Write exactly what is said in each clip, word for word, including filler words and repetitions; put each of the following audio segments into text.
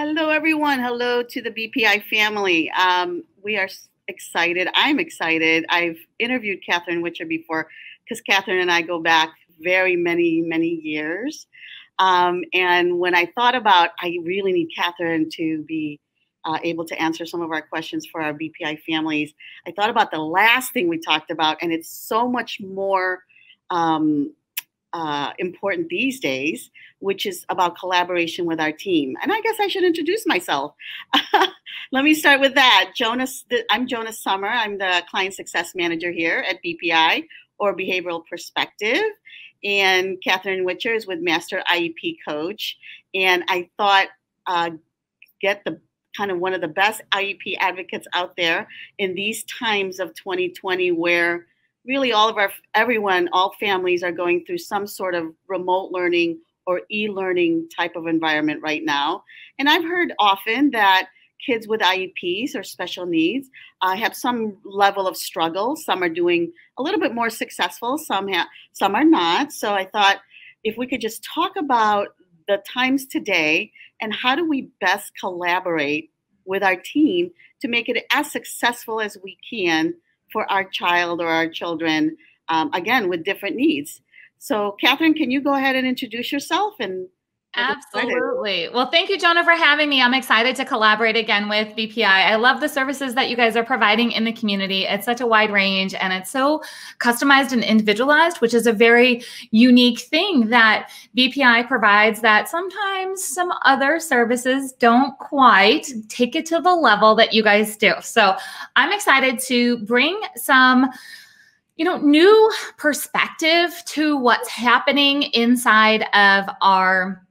Hello, everyone. Hello to the B P I family. Um, we are excited. I'm excited. I've interviewed Catherine Whitcher before because Catherine and I go back very many, many years. Um, and when I thought about, I really need Catherine to be uh, able to answer some of our questions for our B P I families, I thought about the last thing we talked about, and it's so much more um, uh, important these days, which is about collaboration with our team. And I guess I should introduce myself. Let me start with that. Johna, I'm Johna Summer. I'm the Client Success Manager here at B P I, or Behavioral Perspective. And Catherine Whitcher is with Master I E P Coach. And I thought, uh, get the kind of one of the best I E P advocates out there in these times of twenty twenty, where really all of our, everyone, all families are going through some sort of remote learning or e-learning type of environment right now. And I've heard often that kids with I E Ps or special needs uh, have some level of struggle. Some are doing a little bit more successful, some, ha some are not. So I thought if we could just talk about the times today and how do we best collaborate with our team to make it as successful as we can for our child or our children, um, again, with different needs. So Catherine, can you go ahead and introduce yourself? And absolutely. Well, thank you, Johna, for having me. I'm excited to collaborate again with B P I. I love the services that you guys are providing in the community. It's such a wide range, and it's so customized and individualized, which is a very unique thing that B P I provides that sometimes some other services don't quite take it to the level that you guys do. So I'm excited to bring some you know, new perspective to what's happening inside of our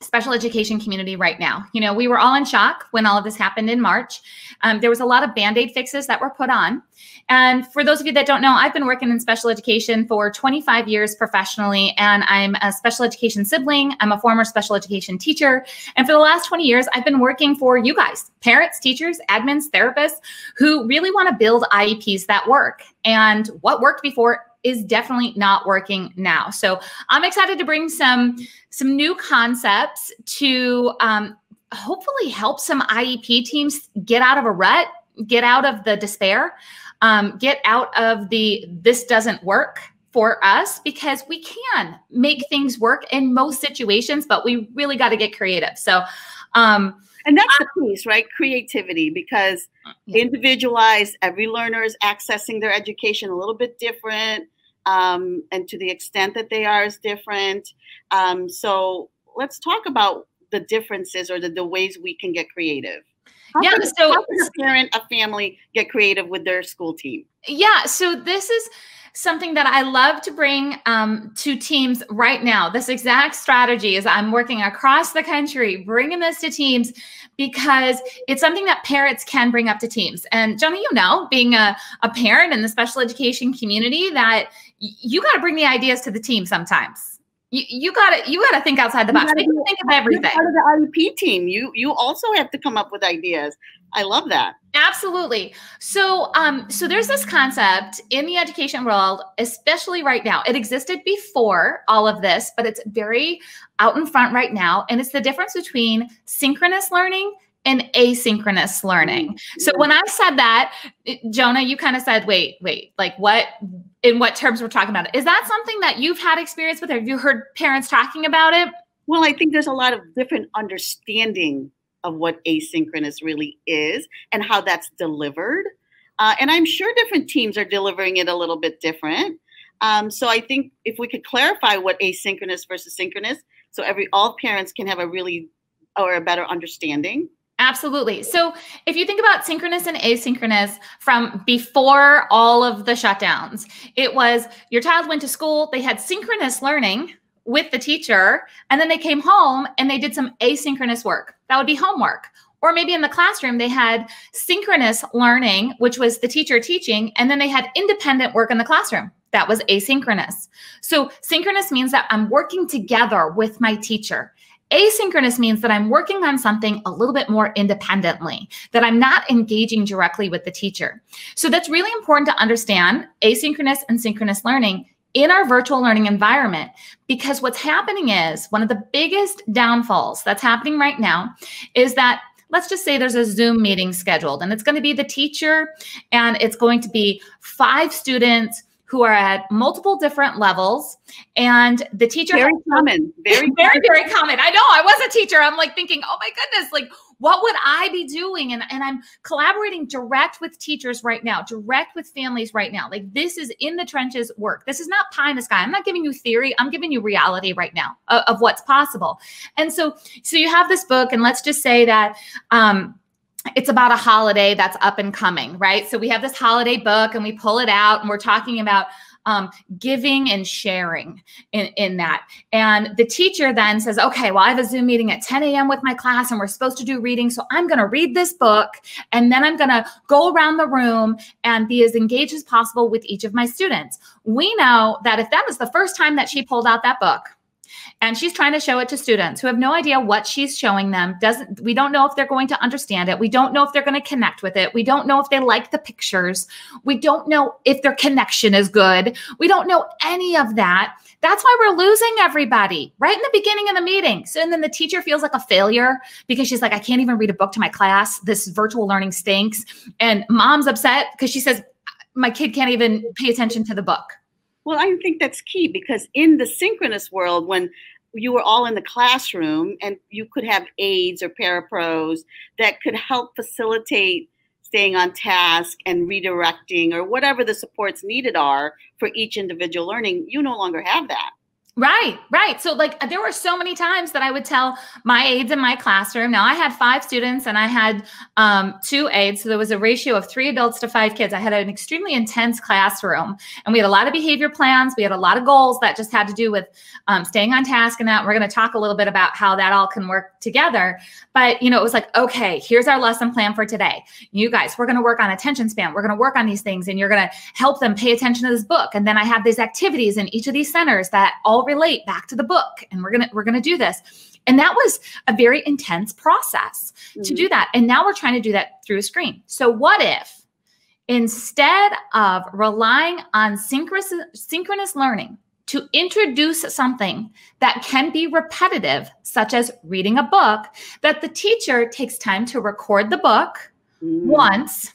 special education community right now. You know, we were all in shock when all of this happened in March. Um, there was a lot of Band-Aid fixes that were put on. And for those of you that don't know, I've been working in special education for twenty-five years professionally, and I'm a special education sibling. I'm a former special education teacher. And for the last twenty years, I've been working for you guys, parents, teachers, admins, therapists, who really want to build I E Ps that work. And what worked before is definitely not working now. So I'm excited to bring some, some new concepts to um, hopefully help some I E P teams get out of a rut, get out of the despair, um, get out of the, this doesn't work for us, because we can make things work in most situations, but we really got to get creative. So, um, and that's the piece, right? Creativity, because individualized, every learner is accessing their education a little bit different. Um, and to the extent that they are is different. Um, so let's talk about the differences or the, the ways we can get creative. How yeah. Can, so how can a parent, a family get creative with their school team? Yeah. So this is something that I love to bring um, to teams right now. This exact strategy is I'm working across the country, bringing this to teams, because it's something that parents can bring up to teams. And Johna, you know, being a, a parent in the special education community, that you got to bring the ideas to the team sometimes. You, you gotta, you gotta think outside the box. You gotta, think of everything. You're part of the I E P team, you you also have to come up with ideas. I love that. Absolutely. So, um, so there's this concept in the education world, especially right now. It existed before all of this, but it's very out in front right now, and it's the difference between synchronous learning and asynchronous learning. So when I said that, Johna, you kind of said, wait, wait, like what? In what terms we're talking about it. Is that something that you've had experience with? Have you heard parents talking about it? Well, I think there's a lot of different understanding of what asynchronous really is and how that's delivered. Uh, and I'm sure different teams are delivering it a little bit different. Um, so I think if we could clarify what asynchronous versus synchronous, so every all parents can have a really or a better understanding. Absolutely. So if you think about synchronous and asynchronous from before all of the shutdowns, it was your child went to school, they had synchronous learning with the teacher, and then they came home and they did some asynchronous work. That would be homework. Or maybe in the classroom, they had synchronous learning, which was the teacher teaching, and then they had independent work in the classroom. That was asynchronous. So synchronous means that I'm working together with my teacher. Asynchronous means that I'm working on something a little bit more independently, that I'm not engaging directly with the teacher. So that's really important to understand asynchronous and synchronous learning in our virtual learning environment, because what's happening is one of the biggest downfalls that's happening right now is that, let's just say there's a Zoom meeting scheduled and it's going to be the teacher and it's going to be five students who are at multiple different levels, and the teacher- Very has, common. Very, very, very common. I know, I was a teacher. I'm like thinking, oh my goodness, like what would I be doing? And, and I'm collaborating direct with teachers right now, direct with families right now. Like this is in the trenches work. This is not pie in the sky. I'm not giving you theory. I'm giving you reality right now of, of what's possible. And so, so you have this book, and let's just say that, um, it's about a holiday that's up and coming, right? So we have this holiday book and we pull it out and we're talking about um, giving and sharing in, in that. And the teacher then says, okay, well, I have a Zoom meeting at ten A M with my class and we're supposed to do reading. So I'm going to read this book and then I'm going to go around the room and be as engaged as possible with each of my students. We know that if that was the first time that she pulled out that book, and she's trying to show it to students who have no idea what she's showing them. Doesn't, we don't know if they're going to understand it. We don't know if they're going to connect with it. We don't know if they like the pictures. We don't know if their connection is good. We don't know any of that. That's why we're losing everybody right in the beginning of the meeting. So, and then the teacher feels like a failure because she's like, I can't even read a book to my class. This virtual learning stinks. And mom's upset because she says, my kid can't even pay attention to the book. Well, I think that's key, because in the synchronous world, when you were all in the classroom and you could have aides or parapros that could help facilitate staying on task and redirecting or whatever the supports needed are for each individual learning, you no longer have that. Right, right. So like there were so many times that I would tell my aides in my classroom. Now I had five students and I had um, two aides. So there was a ratio of three adults to five kids. I had an extremely intense classroom and we had a lot of behavior plans. We had a lot of goals that just had to do with um, staying on task and that. We're going to talk a little bit about how that all can work together. But, you know, it was like, okay, here's our lesson plan for today. You guys, we're going to work on attention span. We're going to work on these things and you're going to help them pay attention to this book. And then I have these activities in each of these centers that all relate back to the book, and we're gonna we're gonna do this. And that was a very intense process mm-hmm. to do that. And now we're trying to do that through a screen. So what if instead of relying on synchronous synchronous learning to introduce something that can be repetitive, such as reading a book, that the teacher takes time to record the book mm-hmm. once.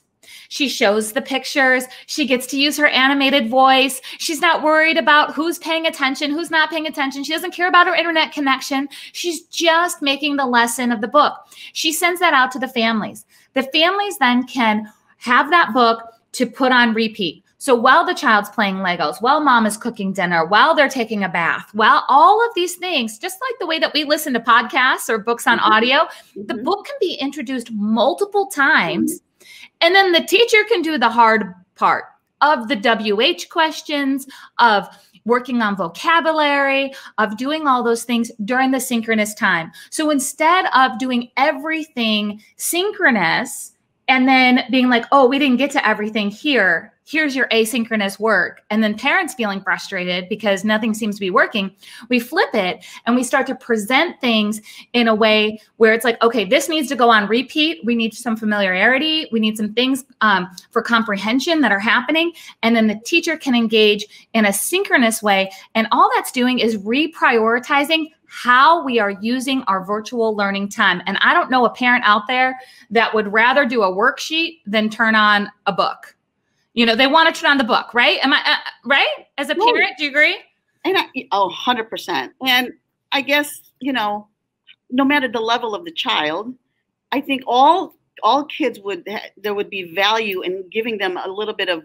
She shows the pictures. She gets to use her animated voice. She's not worried about who's paying attention, who's not paying attention. She doesn't care about her internet connection. She's just making the lesson of the book. She sends that out to the families. The families then can have that book to put on repeat. So while the child's playing Legos, while mom is cooking dinner, while they're taking a bath, while all of these things, just like the way that we listen to podcasts or books on mm-hmm. audio, mm-hmm. the book can be introduced multiple times. Mm-hmm. And then the teacher can do the hard part of the W H questions, of working on vocabulary, of doing all those things during the synchronous time. So instead of doing everything synchronous and then being like, oh, we didn't get to everything here, here's your asynchronous work, and then parents feeling frustrated because nothing seems to be working, we flip it and we start to present things in a way where it's like, okay, this needs to go on repeat. We need some familiarity. We need some things um, for comprehension that are happening. And then the teacher can engage in a synchronous way. And all that's doing is reprioritizing how we are using our virtual learning time. And I don't know a parent out there that would rather do a worksheet than turn on a book. You know, they want to turn on the book, right? Am I uh, right? As a parent, do you agree? And I, oh, one hundred percent. And I guess, you know, no matter the level of the child, I think all all kids would there would be value in giving them a little bit of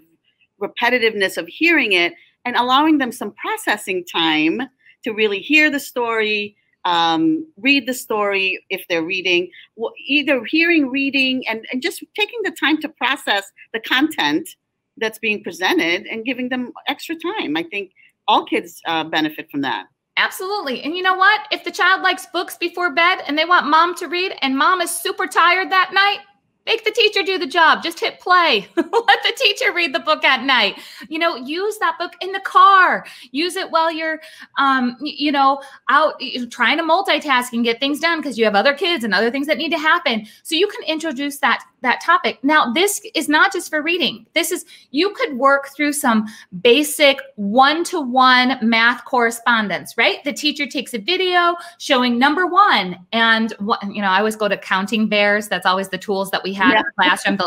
repetitiveness of hearing it and allowing them some processing time to really hear the story, um, read the story if they're reading, well, either hearing, reading, and, and just taking the time to process the content that's being presented and giving them extra time. I think all kids uh, benefit from that. Absolutely. And you know what? If the child likes books before bed and they want mom to read and mom is super tired that night, Make the teacher do the job. Just hit play. Let the teacher read the book at night. You know, use that book in the car. Use it while you're, um, you know, out trying to multitask and get things done because you have other kids and other things that need to happen. So you can introduce that that topic. Now, this is not just for reading. This is, you could work through some basic one-to-one math correspondence, right? The teacher takes a video showing number one. And, you know, I always go to counting bears. That's always the tools that we have yeah. in the classroom.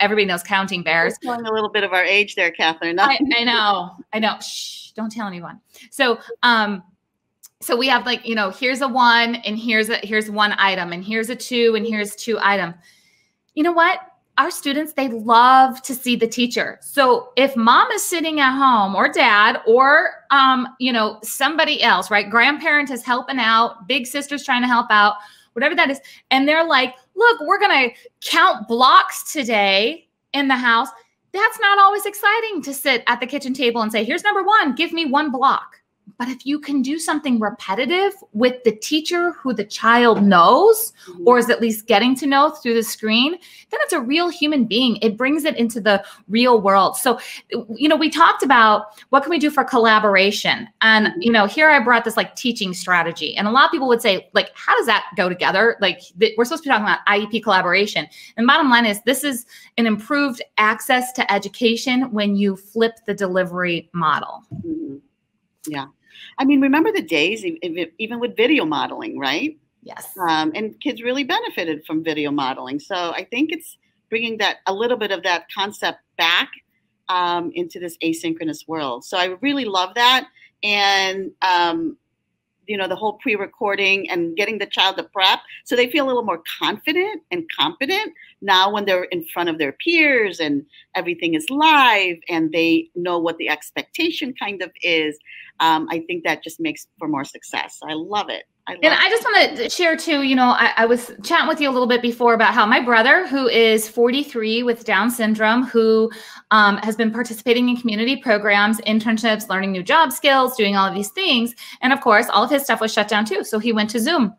Everybody knows counting bears. We're showing a little bit of our age there, Catherine. I, I know. I know. Shh, don't tell anyone. So, um, So we have like, you know, here's a one and here's a, here's one item and here's a two and here's two item. You know what? Our students, they love to see the teacher. So if mom is sitting at home or dad or, um, you know, somebody else, right? Grandparent is helping out, big sister's trying to help out, whatever that is. And they're like, look, we're going to count blocks today in the house. That's not always exciting to sit at the kitchen table and say, here's number one, give me one block. But if you can do something repetitive with the teacher who the child knows, or is at least getting to know through the screen, then it's a real human being. It brings it into the real world. So, you know, we talked about what can we do for collaboration? And, you know, here I brought this like teaching strategy. And a lot of people would say, like, how does that go together? Like, we're supposed to be talking about I E P collaboration. And bottom line is this is an improved access to education when you flip the delivery model. Yeah. I mean, remember the days, even with video modeling, right? Yes. Um, and kids really benefited from video modeling. So I think it's bringing that a little bit of that concept back um, into this asynchronous world. So I really love that. And, um, you know, the whole pre-recording and getting the child to prep. So they feel a little more confident and competent now when they're in front of their peers and everything is live and they know what the expectation kind of is. Um, I think that just makes for more success. I love it. I love and it. I just want to share too, you know, I, I was chatting with you a little bit before about how my brother, who is forty-three with Down syndrome, who um, has been participating in community programs, internships, learning new job skills, doing all of these things. And of course, all of his stuff was shut down too. So he went to Zoom.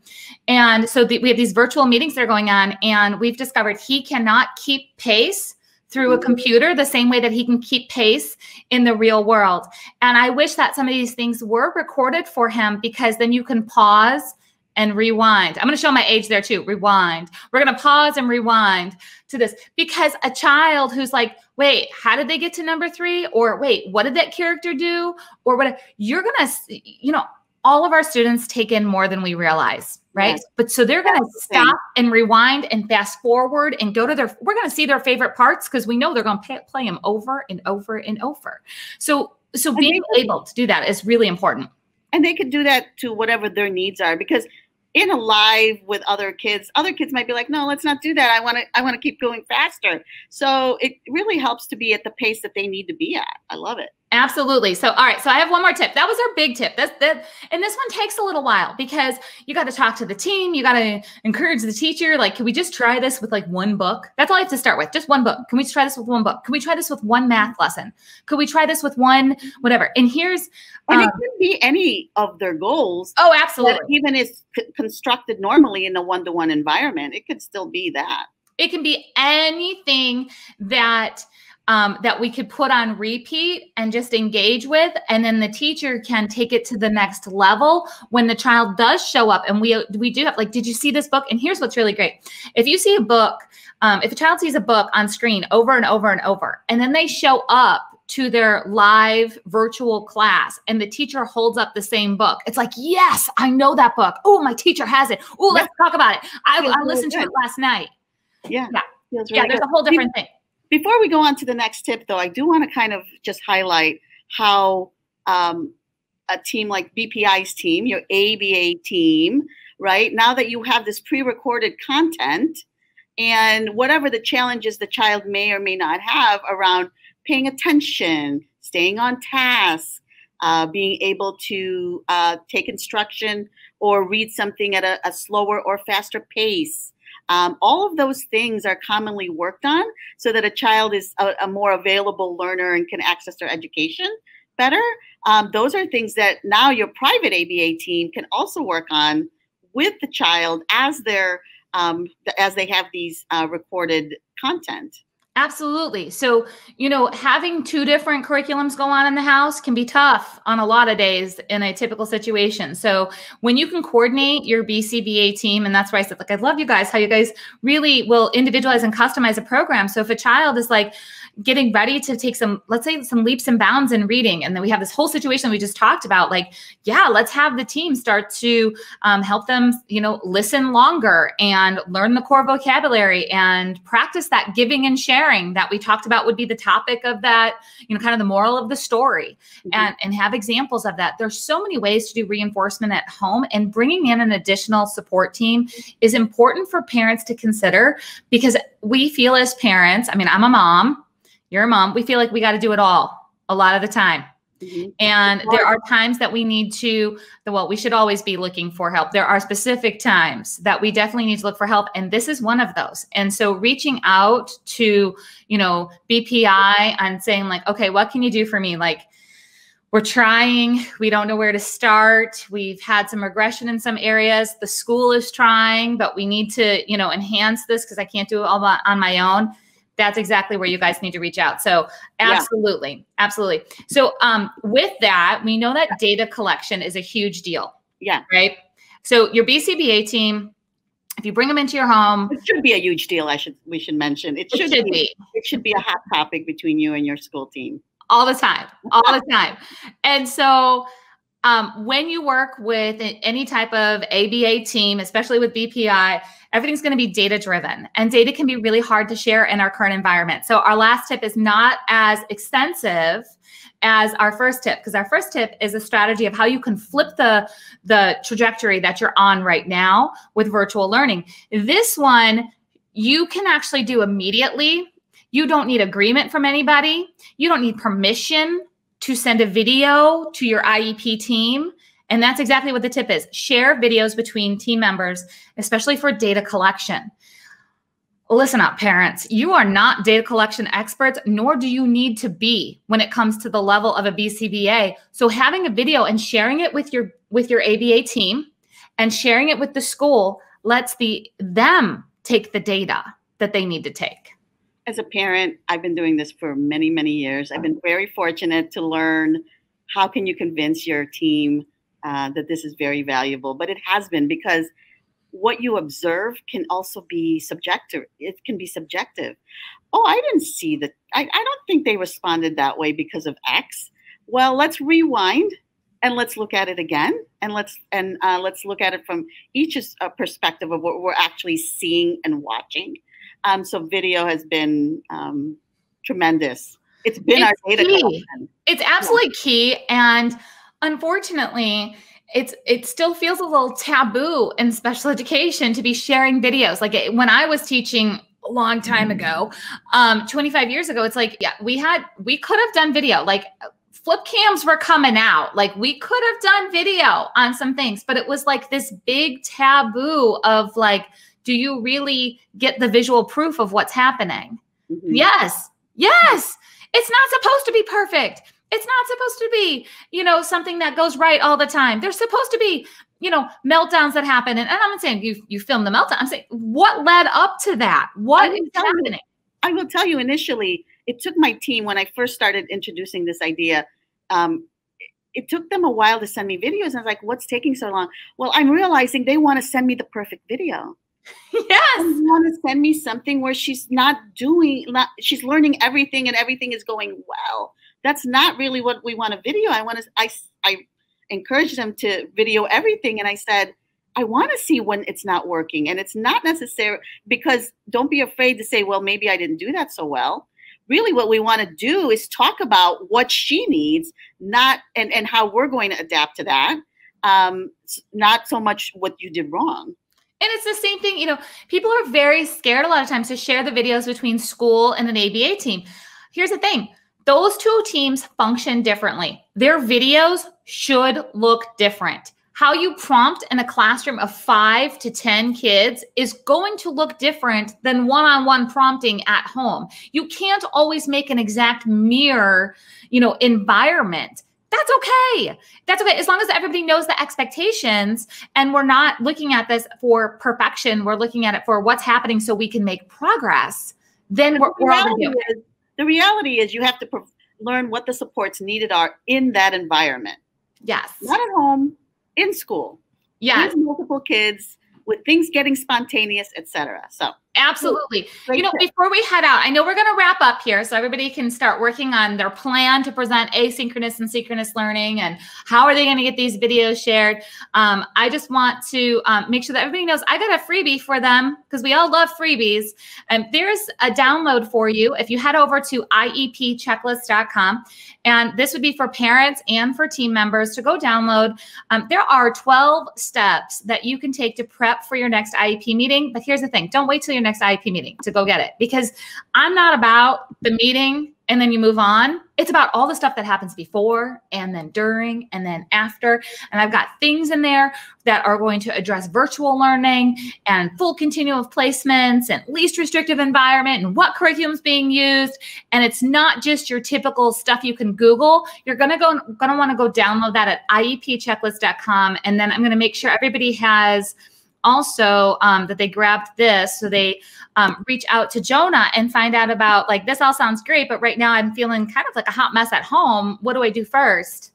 And so the, we have these virtual meetings that are going on, and we've discovered he cannot keep pace through a computer the same way that he can keep pace in the real world. And I wish that some of these things were recorded for him, because then you can pause and rewind. I'm going to show my age there too. Rewind. We're going to pause and rewind to this, because a child who's like, wait, how did they get to number three? Or wait, what did that character do? Or what? You're going to, you know, all of our students take in more than we realize, right? Yes. But so they're going to stop and rewind and fast forward and go to their, we're going to see their favorite parts, because we know they're going to play them over and over and over. So, so and being they, able to do that is really important. And they can do that to whatever their needs are, because in a live with other kids, other kids might be like, no, let's not do that. I want to, I want to keep going faster. So it really helps to be at the pace that they need to be at. I love it. Absolutely. So, all right. So I have one more tip. That was our big tip. That's that. And this one takes a little while, because you got to talk to the team. You got to encourage the teacher. Like, can we just try this with like one book? That's all I have to start with. Just one book. Can we try this with one book? Can we try this with one math lesson? Could we try this with one, whatever? And here's, and um, it could be any of their goals. Oh, absolutely. Even is constructed normally in a one-to-one environment. It could still be that. It can be anything that, Um, that we could put on repeat and just engage with. And then the teacher can take it to the next level when the child does show up. And we we do have, like, did you see this book? And here's what's really great. If you see a book, um, if a child sees a book on screen over and over and over, and then they show up to their live virtual class and the teacher holds up the same book, it's like, yes, I know that book. Oh, my teacher has it. Oh, let's yeah. talk about it. I, I listened really to it last night. Yeah. Yeah, really yeah there's good. a whole different thing. Before we go on to the next tip, though, I do want to kind of just highlight how um, a team like B P I's team, your A B A team, right? Now that you have this pre-recorded content and whatever the challenges the child may or may not have around paying attention, staying on task, uh, being able to uh, take instruction or read something at a, a slower or faster pace, Um, all of those things are commonly worked on so that a child is a, a more available learner and can access their education better. Um, those are things that now your private A B A team can also work on with the child as they're um, as they have these uh, recorded content. Absolutely. So, you know, having two different curriculums go on in the house can be tough on a lot of days in a typical situation. So when you can coordinate your B C B A team, and that's why I said, like, I love you guys, how you guys really will individualize and customize a program. So if a child is like getting ready to take some, let's say some leaps and bounds in reading, and then we have this whole situation we just talked about, like, yeah, let's have the team start to um, help them, you know, listen longer and learn the core vocabulary and practice that giving and sharing that we talked about would be the topic of that, you know, kind of the moral of the story, mm-hmm. and, and have examples of that. There's so many ways to do reinforcement at home, and bringing in an additional support team is important for parents to consider, because we feel as parents, I mean, I'm a mom, you're a mom, we feel like we got to do it all a lot of the time. Mm-hmm. And there are times that we need to, well, we should always be looking for help. There are specific times that we definitely need to look for help. And this is one of those. And so reaching out to, you know, B P I and saying like, okay, what can you do for me? Like, we're trying, we don't know where to start. We've had some regression in some areas. The school is trying, but we need to, you know, enhance this because I can't do it all on my own. That's exactly where you guys need to reach out. So absolutely, yeah. absolutely. So um, with that, we know that data collection is a huge deal. Yeah. Right? So your B C B A team, if you bring them into your home. It should be a huge deal, I should, we should mention. It, it should, should be, be. It should be a hot topic between you and your school team. All the time, all the time. And so um, when you work with any type of A B A team, especially with B P I, everything's going to be data driven, and data can be really hard to share in our current environment. So our last tip is not as extensive as our first tip, because our first tip is a strategy of how you can flip the, the trajectory that you're on right now with virtual learning. This one you can actually do immediately. You don't need agreement from anybody. You don't need permission to send a video to your I E P team. And that's exactly what the tip is. Share videos between team members, especially for data collection. Listen up, parents. You are not data collection experts, nor do you need to be when it comes to the level of a B C B A. So having a video and sharing it with your, with your A B A team and sharing it with the school lets the, them take the data that they need to take. As a parent, I've been doing this for many, many years. I've been very fortunate to learn how can you convince your team Uh, that this is very valuable, but it has been, because what you observe can also be subjective. It can be subjective. Oh, I didn't see that. I, I don't think they responded that way because of X. Well, let's rewind and let's look at it again, and let's and uh, let's look at it from each uh, perspective of what we're actually seeing and watching. Um, so video has been um, tremendous. It's been it's our data collection. It's absolutely yeah. key, and unfortunately, it's it still feels a little taboo in special education to be sharing videos. Like it, when I was teaching a long time ago, um, twenty-five years ago, it's like, yeah, we had, we could have done video. Like flip cams were coming out. Like we could have done video on some things, but it was like this big taboo of like, do you really get the visual proof of what's happening? Mm-hmm. Yes. Yes. It's not supposed to be perfect. It's not supposed to be, you know, something that goes right all the time. There's supposed to be, you know, meltdowns that happen. And, and I'm not saying you you film the meltdown. I'm saying what led up to that? What is happening? You, I will tell you initially, it took my team, when I first started introducing this idea, um, it, it took them a while to send me videos. And I was like, what's taking so long? Well, I'm realizing they want to send me the perfect video. Yes. They want to send me something where she's not doing, not, she's learning everything and everything is going well. That's not really what we want to video. I want to, I, I encourage them to video everything. And I said, I want to see when it's not working. And it's not necessary, because don't be afraid to say, well, maybe I didn't do that so well. Really what we want to do is talk about what she needs, not, and, and how we're going to adapt to that. Um, not so much what you did wrong. And it's the same thing, you know, people are very scared a lot of times to share the videos between school and an A B A team. Here's the thing. Those two teams function differently. Their videos should look different. How you prompt in a classroom of five to ten kids is going to look different than one-on-one prompting at home. You can't always make an exact mirror, you know, environment that's okay. That's okay. As long as everybody knows the expectations and we're not looking at this for perfection, we're looking at it for what's happening so we can make progress. Then we're, the we're all doing it. The reality is you have to pr- learn what the supports needed are in that environment. Yes. Not at home, in school. Yes. With multiple kids, with things getting spontaneous, et cetera. So absolutely. You know, before we head out, I know we're going to wrap up here so everybody can start working on their plan to present asynchronous and synchronous learning and how are they going to get these videos shared. Um, I just want to um, make sure that everybody knows I got a freebie for them because we all love freebies. And um, there's a download for you if you head over to I E P checklist dot com. And this would be for parents and for team members to go download. Um, there are twelve steps that you can take to prep for your next I E P meeting. But here's the thing. Don't wait till your next I E P meeting to go get it, because I'm not about the meeting and then you move on. It's about all the stuff that happens before and then during and then after. And I've got things in there that are going to address virtual learning and full continuum of placements and least restrictive environment and what curriculum's being used. And it's not just your typical stuff you can Google. You're gonna go gonna want to go download that at I E P checklist dot com. And then I'm gonna make sure everybody has also um, that they grabbed this so they um, reach out to Johna and find out about, like, this all sounds great, but right now I'm feeling kind of like a hot mess at home. What do I do first?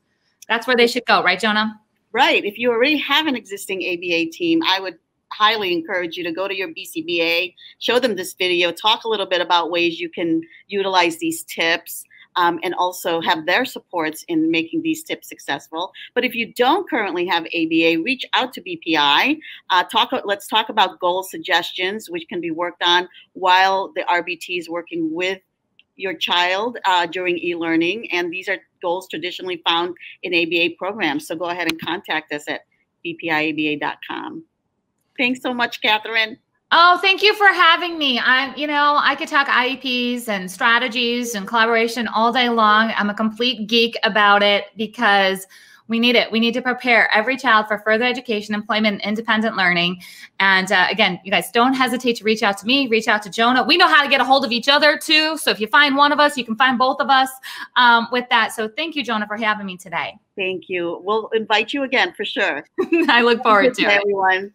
That's where they should go, right, Johna? Right. If you already have an existing A B A team, I would highly encourage you to go to your B C B A, show them this video, talk a little bit about ways you can utilize these tips, um, and also have their supports in making these tips successful. But if you don't currently have A B A, reach out to B P I. Uh, talk. Let's talk about goal suggestions, which can be worked on while the R B T is working with your child uh, during e-learning. And these are goals traditionally found in A B A programs. So go ahead and contact us at b p i a b s dot com. Thanks so much, Catherine. Oh, thank you for having me. I, you know, I could talk I E Ps and strategies and collaboration all day long. I'm a complete geek about it because we need it. We need to prepare every child for further education, employment, and independent learning. And uh, again, you guys don't hesitate to reach out to me, reach out to Johna. We know how to get a hold of each other too. So if you find one of us, you can find both of us um, with that. So thank you, Johna, for having me today. Thank you. We'll invite you again for sure. I look forward to it. Everyone.